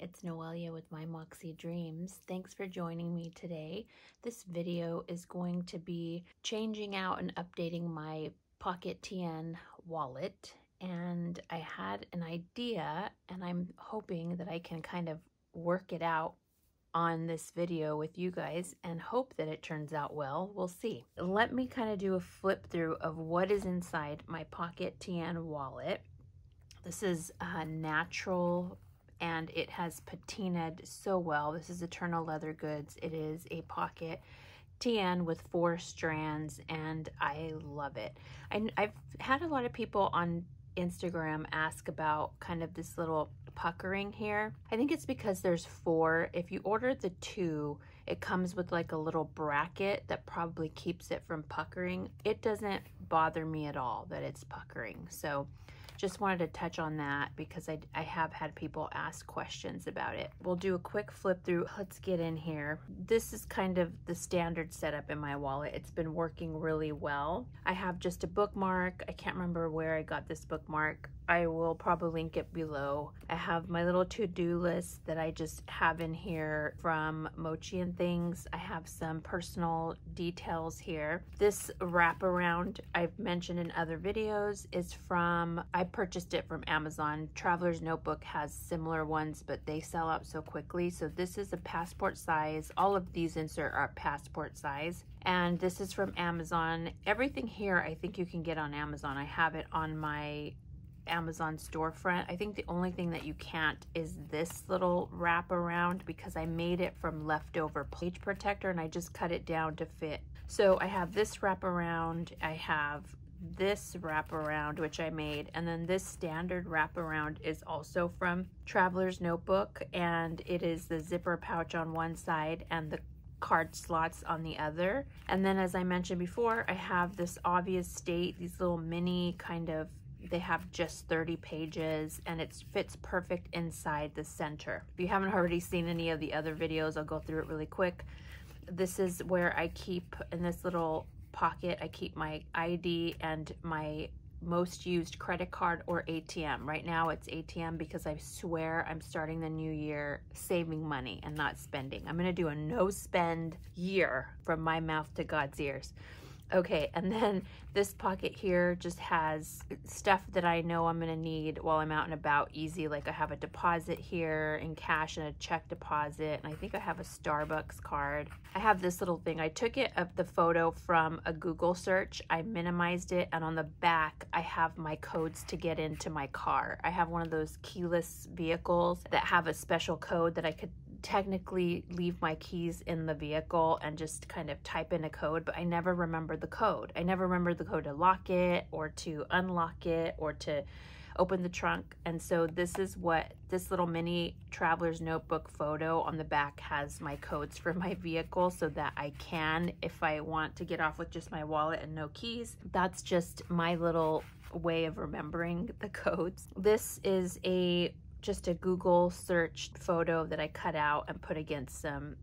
it's Noelia with My Moxie Dreams. Thanks for joining me today. This video is going to be changing out and updating my Pocket TN wallet, and I had an idea and I'm hoping that I can kind of work it out on this video with you guys and hope that it turns out well. We'll see. Let me kind of do a flip through of what is inside my Pocket TN wallet. This is natural and it has patinaed so well. This is Eternal Leather Goods. It is a Pocket TN with 4 strands and I love it. I've had a lot of people on Instagram ask about kind of this little puckering here. I think it's because there's 4. If you order the 2, it comes with like a little bracket that probably keeps it from puckering. It doesn't bother me at all that it's puckering. So just wanted to touch on that because I have had people ask questions about it. We'll do a quick flip through. Let's get in here. This is kind of the standard setup in my wallet. It's been working really well. I have just a bookmark. I can't remember where I got this bookmark. I will probably link it below. I have my little to-do list that I just have in here from Mochi and Things. I have some personal details here. This wraparound I've mentioned in other videos is from, I purchased it from Amazon. Traveler's Notebook has similar ones, but they sell out so quickly. So this is a passport size. All of these insert are passport size. And this is from Amazon. Everything here I think you can get on Amazon. I have it on my Amazon storefront. I think the only thing that you can't is this little wrap around because I made it from leftover page protector and I just cut it down to fit. So I have this wrap around. I have this wraparound, which I made, and then this standard wraparound is also from Traveler's Notebook, and it is the zipper pouch on one side and the card slots on the other. And then, as I mentioned before, I have this Obvious State, these little mini kind of, they have just 30 pages and it fits perfect inside the center. If you haven't already seen any of the other videos, I'll go through it really quick. This is where I keep, in this little pocket, I keep my ID and my most used credit card or ATM. Right now it's ATM because I swear I'm starting the new year saving money and not spending. I'm gonna do a no spend year from my mouth to God's ears. Okay, and then this pocket here just has stuff that I know I'm gonna need while I'm out and about easy. Like I have a deposit here in cash and a check deposit, and I think I have a Starbucks card. I have this little thing. I took it up the photo from a Google search. I minimized it, and on the back, I have my codes to get into my car. I have one of those keyless vehicles that have a special code that I could technically leave my keys in the vehicle and just kind of type in a code, but I never remembered the code. I never remembered the code to lock it or to unlock it or to open the trunk. And so this is what this little mini Traveler's Notebook photo on the back has my codes for my vehicle, so that I can, if I want to get off with just my wallet and no keys, that's just my little way of remembering the codes. This is just a Google search photo that I cut out and put against some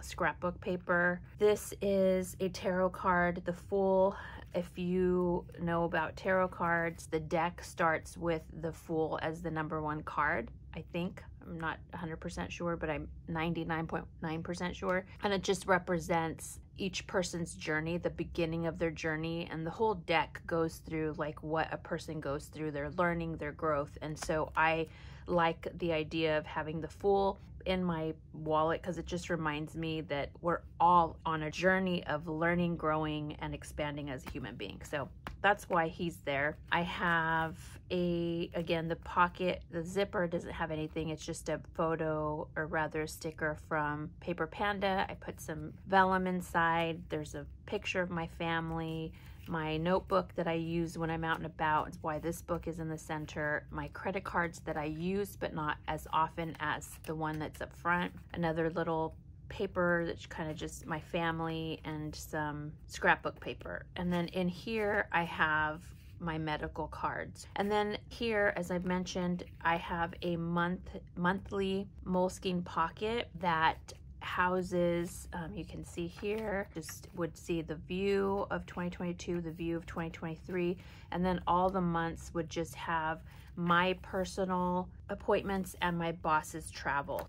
scrapbook paper. This is a tarot card, the Fool. If you know about tarot cards, the deck starts with the Fool as the #1 card, I think. I'm not 100% sure, but I'm 99.9% sure. And it just represents each person's journey, the beginning of their journey, and the whole deck goes through like what a person goes through, their learning, their growth. And so I like the idea of having the Fool in my wallet because it just reminds me that we're all on a journey of learning, growing, and expanding as a human being. So that's why he's there. I have again, the pocket, the zipper doesn't have anything. It's just a photo, or rather a sticker from Paper Panda. I put some vellum inside. There's a picture of my family, my notebook that I use when I'm out and about. It's why this book is in the center. My credit cards that I use, but not as often as the one that's up front. Another little paper that's kind of just my family and some scrapbook paper. And then in here, I have my medical cards. And then here, as I've mentioned, I have a monthly Moleskine pocket that houses. You can see here, just would see the view of 2022, the view of 2023, and then all the months would just have my personal appointments and my boss's travel.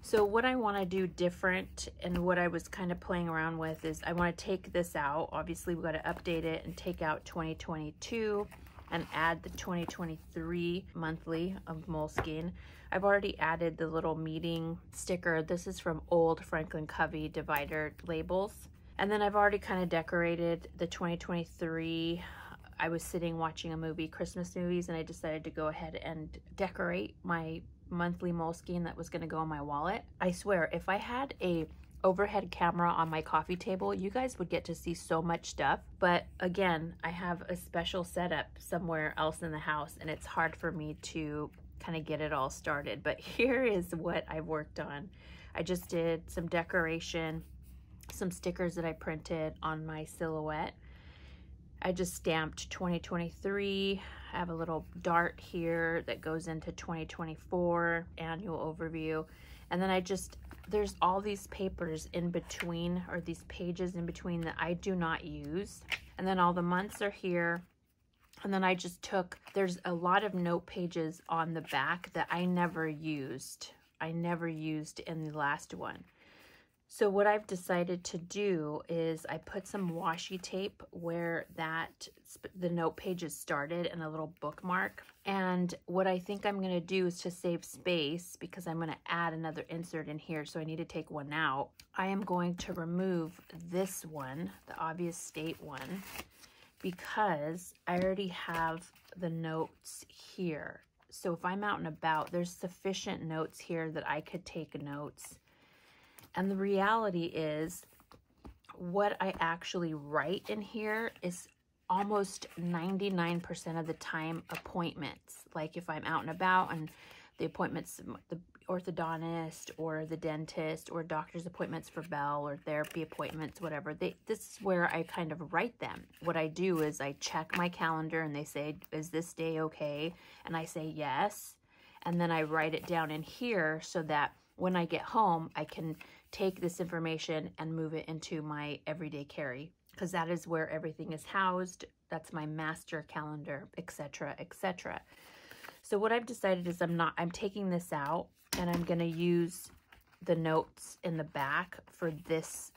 So what I want to do different, and what I was kind of playing around with, is I want to take this out. Obviously we've got to update it and take out 2022 and add the 2023 monthly of Moleskine. I've already added the little meeting sticker. This is from old Franklin Covey divider labels. And then I've already kind of decorated the 2023. I was sitting watching a movie, Christmas movies, and I decided to go ahead and decorate my monthly Moleskine that was going to go in my wallet. I swear, if I had a overhead camera on my coffee table, you guys would get to see so much stuff. But again, I have a special setup somewhere else in the house, and it's hard for me to kind of get it all started. But here is what I've worked on. I just did some decoration, some stickers that I printed on my Silhouette. I just stamped 2023. I have a little dart here that goes into 2024 annual overview. And then I just, there's all these papers in between, or these pages in between, that I do not use. And then all the months are here. And then I just took, there's a lot of note pages on the back that I never used. I never used in the last one. So what I've decided to do is I put some washi tape where that the note pages started and a little bookmark. And what I think I'm going to do is, to save space, because I'm going to add another insert in here, so I need to take one out. I am going to remove this one, the obvious state one, because I already have the notes here. So if I'm out and about, there's sufficient notes here that I could take notes. And the reality is, what I actually write in here is almost 99% of the time appointments. Like if I'm out and about and the appointments, the orthodontist or the dentist or doctor's appointments for Belle, or therapy appointments, whatever, this is where I kind of write them. What I do is I check my calendar and they say, is this day okay? And I say yes. And then I write it down in here so that when I get home, I can take this information and move it into my everyday carry, because that is where everything is housed. That's my master calendar, etc., etc. So what I've decided is I'm taking this out, and I'm going to use the notes in the back for this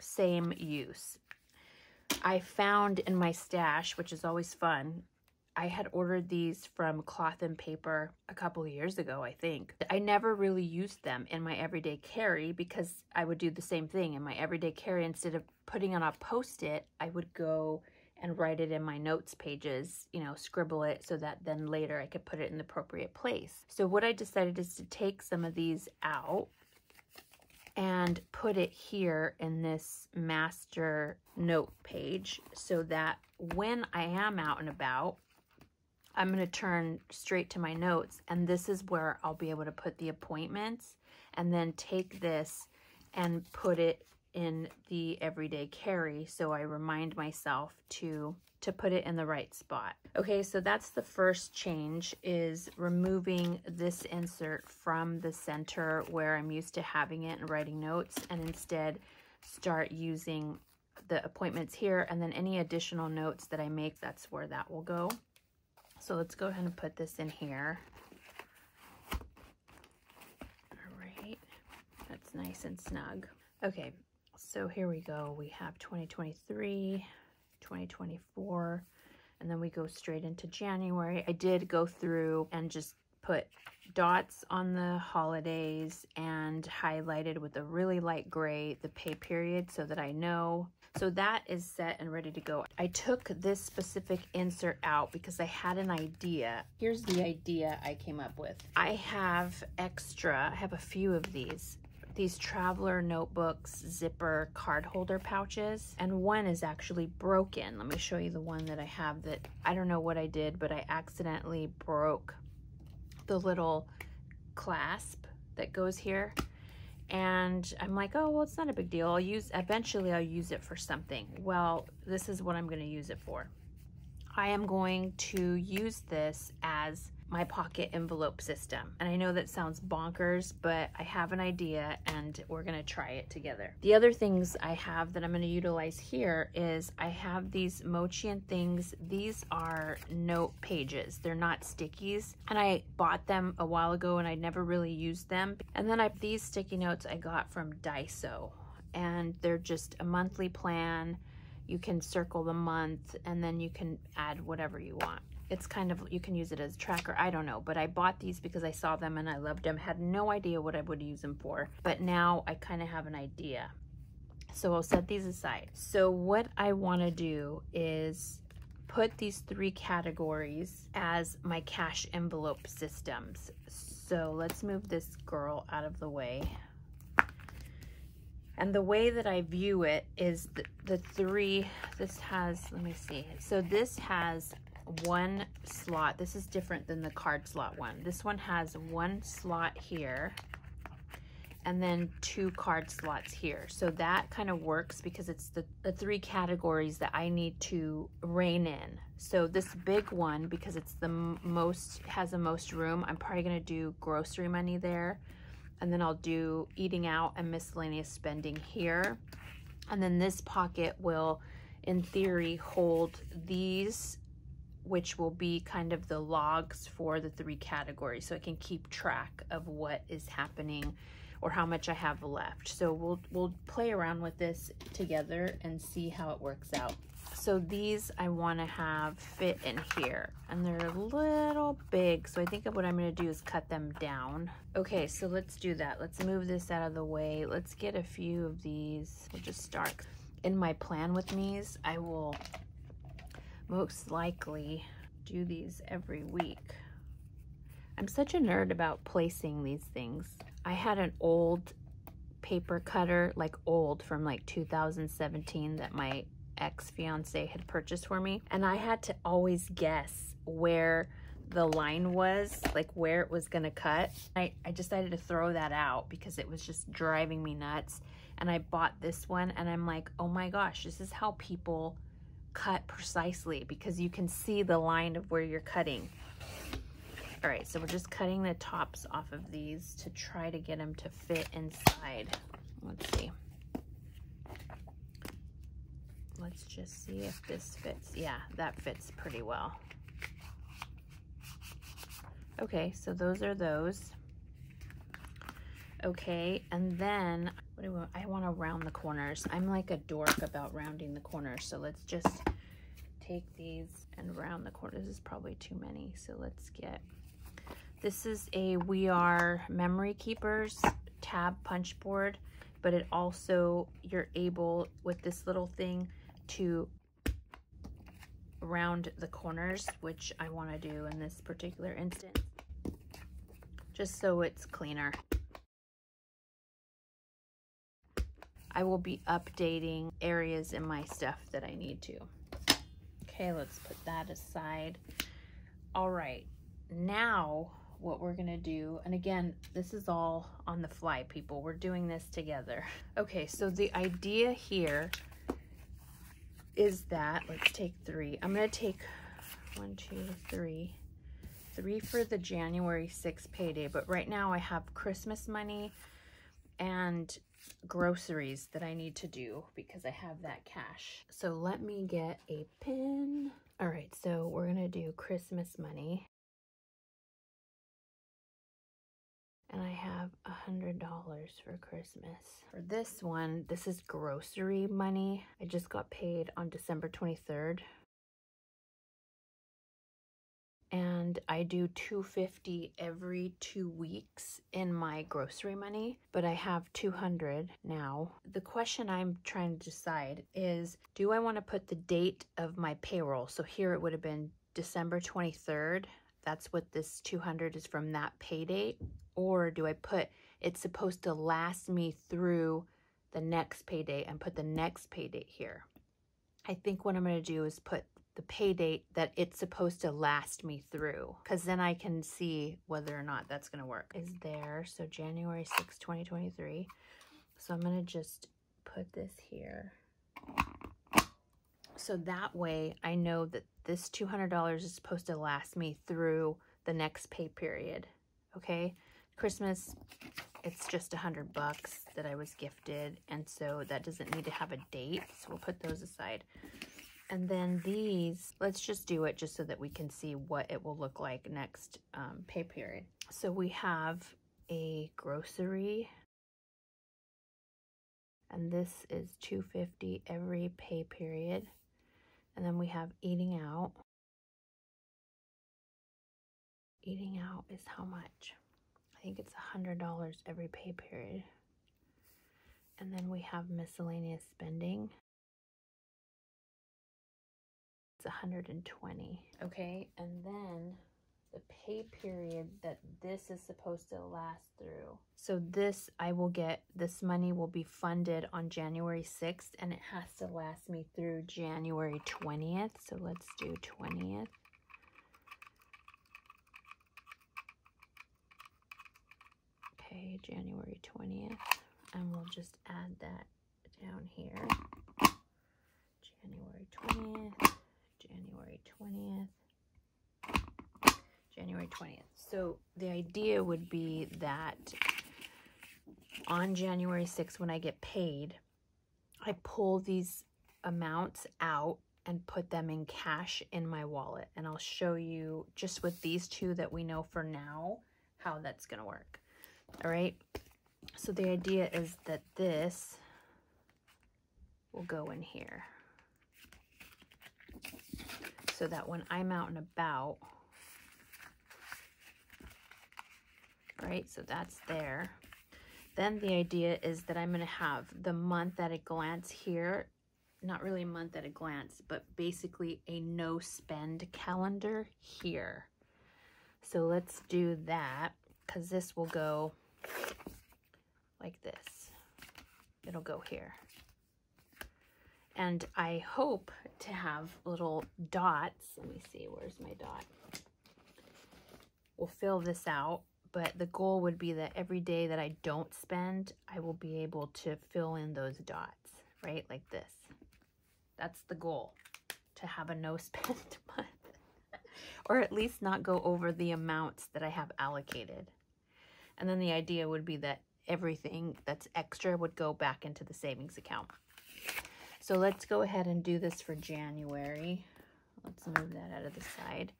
same use. I found in my stash, which is always fun, I had ordered these from Cloth and Paper a couple of years ago, I think. I never really used them in my everyday carry, because I would do the same thing in my everyday carry. Instead of putting on a post-it, I would go and write it in my notes pages, you know, scribble it, so that then later I could put it in the appropriate place. So what I decided is to take some of these out and put it here in this master note page, so that when I am out and about, I'm going to turn straight to my notes, and this is where I'll be able to put the appointments, and then take this and put it in the everyday carry, so I remind myself to put it in the right spot. Okay, so that's the first change, is removing this insert from the center where I'm used to having it and writing notes, and instead start using the appointments here, and then any additional notes that I make, that's where that will go. So let's go ahead and put this in here. All right, that's nice and snug. Okay, so here we go. We have 2023, 2024, and then we go straight into January. I did go through and just put dots on the holidays and highlighted with a really light gray the pay period, so that I know. So that is set and ready to go. I took this specific insert out because I had an idea. Here's the idea I came up with. I have extra, I have a few of these Traveler Notebooks zipper card holder pouches, and one is actually broken. Let me show you the one that I have, that I don't know what I did, but I accidentally broke the little clasp that goes here. And I'm like, oh, well, it's not a big deal. Eventually I'll use it for something. Well, this is what I'm going to use it for. I am going to use this as my pocket envelope system. And I know that sounds bonkers, but I have an idea and we're gonna try it together. The other things I have that I'm gonna utilize here is I have these Mochi and Things. These are note pages. They're not stickies. And I bought them a while ago and I never really used them. And then I have these sticky notes I got from Daiso. And they're just a monthly plan. You can circle the month and then you can add whatever you want. It's kind of, you can use it as a tracker, I don't know, but I bought these because I saw them and I loved them, had no idea what I would use them for, but now I kind of have an idea. So I'll set these aside. So what I want to do is put these three categories as my cash envelope systems. So let's move this girl out of the way. And the way that I view it is the three, this has, let me see. So this has one slot. This is different than the card slot one. This one has one slot here and then two card slots here. So that kind of works because it's the three categories that I need to rein in. So this big one, because it's the most, has the most room, I'm probably gonna do grocery money there. And then I'll do eating out and miscellaneous spending here. And then this pocket will, in theory, hold these, which will be kind of the logs for the three categories. So I can keep track of what is happening or how much I have left. So we'll play around with this together and see how it works out. So these I wanna have fit in here and they're a little big. So I think what I'm gonna do is cut them down. Okay, so let's do that. Let's move this out of the way. Let's get a few of these. We'll just start. In my plan with me's, I will most likely do these every week. I'm such a nerd about placing these things. I had an old paper cutter, like old from like 2017 that my ex-fiance had purchased for me, and I had to always guess where the line was, like where it was gonna cut. I decided to throw that out because it was just driving me nuts, and I bought this one and I'm like, oh my gosh, this is how people cut precisely, because you can see the line of where you're cutting. All right, so we're just cutting the tops off of these to try to get them to fit inside. Let's see. Let's just see if this fits. Yeah, that fits pretty well. Okay, so those are those. Okay, and then what do I want to round the corners. I'm like a dork about rounding the corners, so let's just take these and round the corners. This is probably too many, so let's get, this is a We Are Memory Keepers tab punch board, but it also, you're able with this little thing to round the corners, which I want to do in this particular instance, just so it's cleaner. I will be updating areas in my stuff that I need to. Okay, let's put that aside. All right, now what we're gonna do, and again, this is all on the fly, people. We're doing this together. Okay, so the idea here is that, let's take three. I'm gonna take one, two, three. Three for the January 6th payday, but right now I have Christmas money and groceries that I need to do because I have that cash. So let me get a pen. All right, so we're gonna do Christmas money. And I have $100 for Christmas. For this one, this is grocery money. I just got paid on December 23rd. And I do $250 every 2 weeks in my grocery money, but I have $200 now. The question I'm trying to decide is, do I want to put the date of my payroll? So here it would have been December 23rd. That's what this $200 is from, that pay date. Or do I put, it's supposed to last me through the next pay date, and put the next pay date here. I think what I'm going to do is put the pay date that it's supposed to last me through, because then I can see whether or not that's going to work. Is there, so January 6, 2023. So I'm going to just put this here. So that way I know that this $200 is supposed to last me through the next pay period, okay? Christmas, it's just $100 that I was gifted, and so that doesn't need to have a date, so we'll put those aside. And then these, let's just do it just so that we can see what it will look like next pay period. So we have a grocery, and this is $2.50 every pay period. And then we have eating out. Eating out is how much? I think it's $100 every pay period. And then we have miscellaneous spending. It's 120. Okay, and then the pay period that this is supposed to last through. So this, I will get, this money will be funded on January 6th, and it has to last me through January 20th. So let's do 20th. Okay, January 20th. And we'll just add that down here. January 20th. January 20th. January 20th. So the idea would be that on January 6th, when I get paid, I pull these amounts out and put them in cash in my wallet. And I'll show you just with these two that we know for now how that's going to work. All right. So the idea is that this will go in here, so that when I'm out and about, right, so that's there. Then the idea is that I'm going to have the month at a glance here, not really a month at a glance, but basically a no spend calendar here. So let's do that, because this will go like this. It'll go here. And I hope to have little dots. Let me see, where's my dot? We'll fill this out. But the goal would be that every day that I don't spend, I will be able to fill in those dots, right? Like this. That's the goal, to have a no spend month. Or at least not go over the amounts that I have allocated. And then the idea would be that everything that's extra would go back into the savings account. So let's go ahead and do this for January. Let's move that out of the side.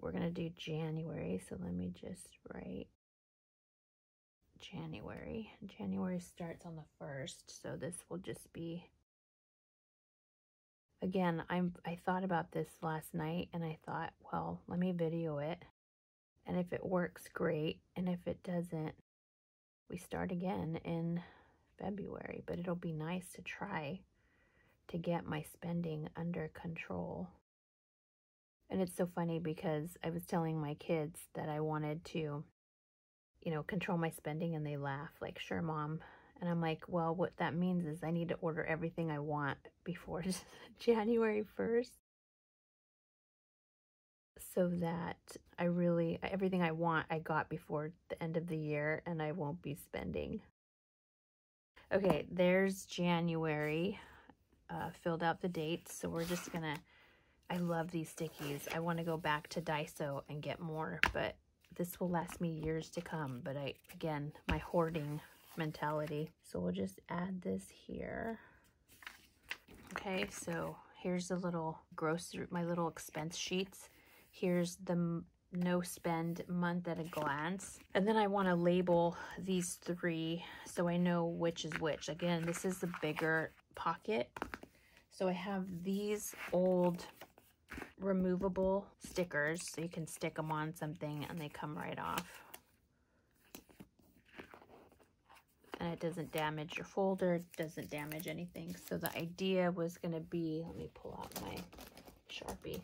We're going to do January, so let me just write January. January starts on the 1st, so this will just be, again, I thought about this last night, and I thought, well, let me video it, and if it works, great, and if it doesn't, we start again in February, but it'll be nice to try to get my spending under control. And it's so funny because I was telling my kids that I wanted to, you know, control my spending, and they laugh like, sure, Mom. And I'm like, well, what that means is I need to order everything I want before January 1st. So that I really, everything I want, I got before the end of the year, and I won't be spending. Okay, there's January. Filled out the dates. So we're just going to, I love these stickies. I want to go back to Daiso and get more, but this will last me years to come. But I, again, my hoarding mentality. So we'll just add this here. Okay, so here's the little grocery, my little expense sheets. Here's the no spend month at a glance. And then I want to label these three so I know which is which. Again, this is the bigger pocket. So I have these old removable stickers, so you can stick them on something and they come right off. And it doesn't damage your folder, it doesn't damage anything. So the idea was going to be, let me pull out my Sharpie,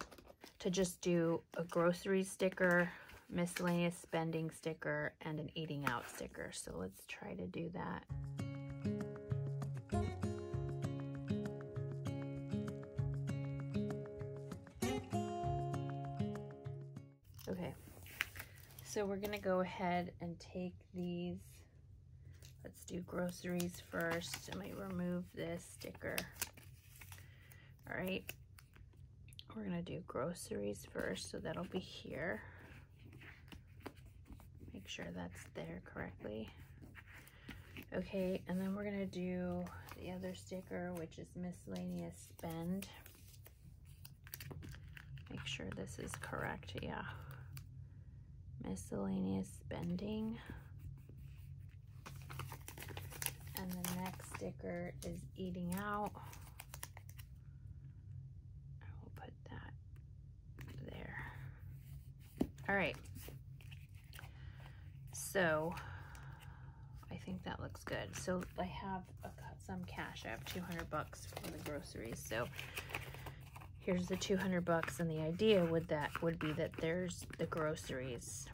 to just do a grocery sticker, miscellaneous spending sticker, and an eating out sticker. So let's try to do that. So we're going to go ahead and take these. Let's do groceries first. I might remove this sticker. All right. We're going to do groceries first, so that'll be here. make sure that's there correctly. Okay, and then we're gonna do the other sticker, which is miscellaneous spend. Make sure this is correct, yeah. Miscellaneous spending. And the next sticker is eating out. I will put that there. All right, so I think that looks good. So I have some cash. I have 200 bucks for the groceries. So here's the 200 bucks, and the idea would be that there's the groceries,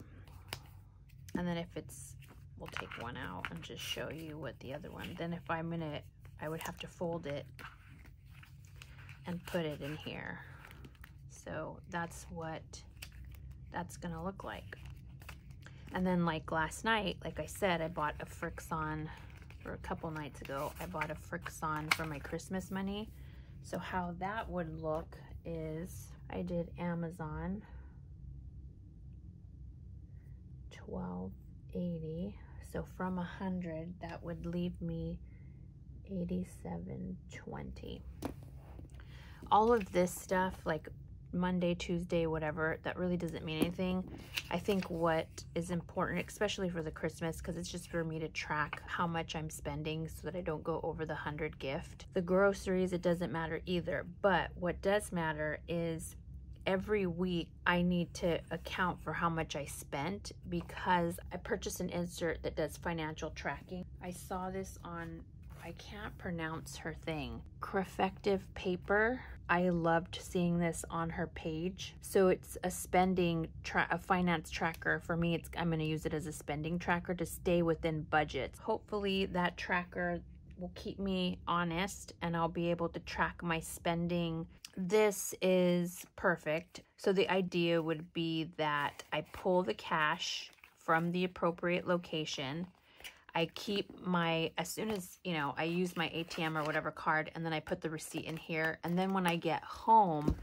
and then if it's, we'll take one out and just show you what the other one. Then if I'm gonna, I would have to fold it and put it in here. So that's what that's gonna look like. And then like last night, like I said, I bought a Frixon, or a couple nights ago, I bought a Frixon for my Christmas money. So how that would look is I did Amazon, $12.80. So from 100, that would leave me $87.20. All of this stuff, like Monday, Tuesday, whatever, that really doesn't mean anything. I think what is important, especially for the Christmas, because it's just for me to track how much I'm spending so that I don't go over the 100 gift. The groceries, it doesn't matter either, but what does matter is every week I need to account for how much I spent, because I purchased an insert that does financial tracking. I saw this on, I can't pronounce her thing, Crefective Paper. I loved seeing this on her page. So it's a spending, a finance tracker. For me, it's, I'm gonna use it as a spending tracker to stay within budgets. Hopefully that tracker will keep me honest and I'll be able to track my spending. This is perfect. So the idea would be that I pull the cash from the appropriate location. I keep my, as soon as, you know, I use my ATM or whatever card, and then I put the receipt in here. And then when I get home,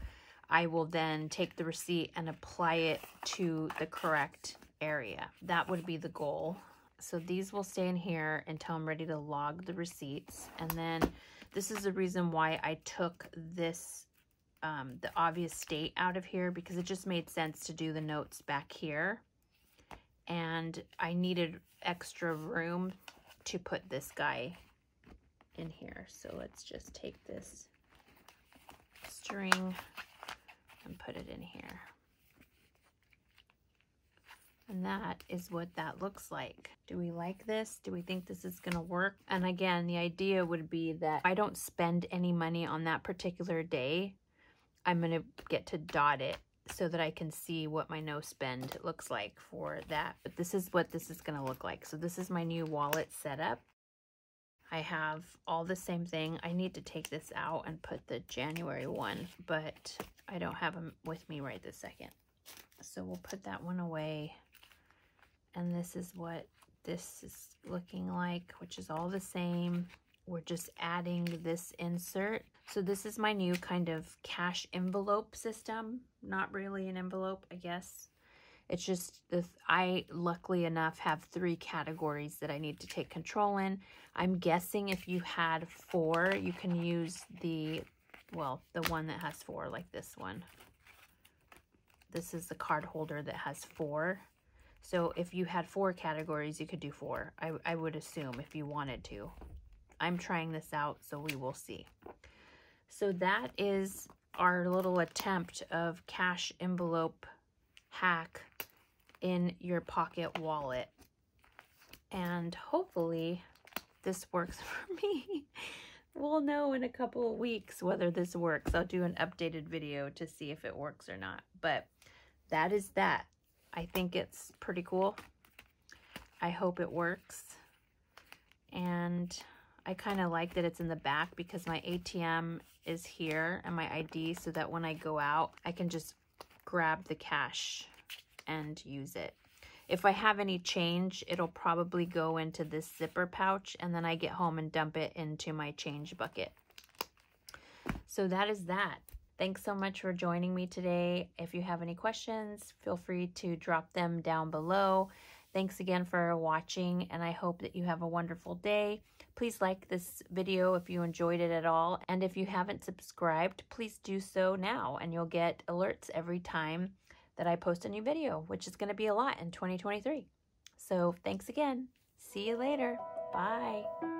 I will then take the receipt and apply it to the correct area. That would be the goal. So these will stay in here until I'm ready to log the receipts. And then this is the reason why I took this, the obvious state out of here, because it just made sense to do the notes back here. And I needed extra room to put this guy in here. So let's just take this string and put it in here. And that is what that looks like. Do we like this? Do we think this is gonna work? And again, the idea would be that if I don't spend any money on that particular day, I'm gonna get to dot it, so that I can see what my no spend looks like for that. But this is what this is gonna look like. So this is my new wallet setup. I have all the same thing. I need to take this out and put the January one, but I don't have them with me right this second. So we'll put that one away. And this is what this is looking like, which is all the same. We're just adding this insert. So this is my new kind of cash envelope system. Not really an envelope, I guess. It's just, I luckily enough have 3 categories that I need to take control in. I'm guessing if you had 4, you can use the, well, the one that has 4, like this one. This is the card holder that has 4. So if you had 4 categories, you could do 4. I would assume, if you wanted to. I'm trying this out, so we will see. So that is our little attempt of cash envelope hack in your pocket wallet. And hopefully this works for me. We'll know in a couple of weeks whether this works. I'll do an updated video to see if it works or not. But that is that. I think it's pretty cool. I hope it works. And I kind of like that it's in the back, because my ATM is here and my ID, so that when I go out, I can just grab the cash and use it. If I have any change, it'll probably go into this zipper pouch, and then I get home and dump it into my change bucket. So that is that. Thanks so much for joining me today. If you have any questions, feel free to drop them down below. Thanks again for watching, and I hope that you have a wonderful day. Please like this video if you enjoyed it at all, and if you haven't subscribed, please do so now, and you'll get alerts every time that I post a new video, which is going to be a lot in 2023. So thanks again. See you later. Bye.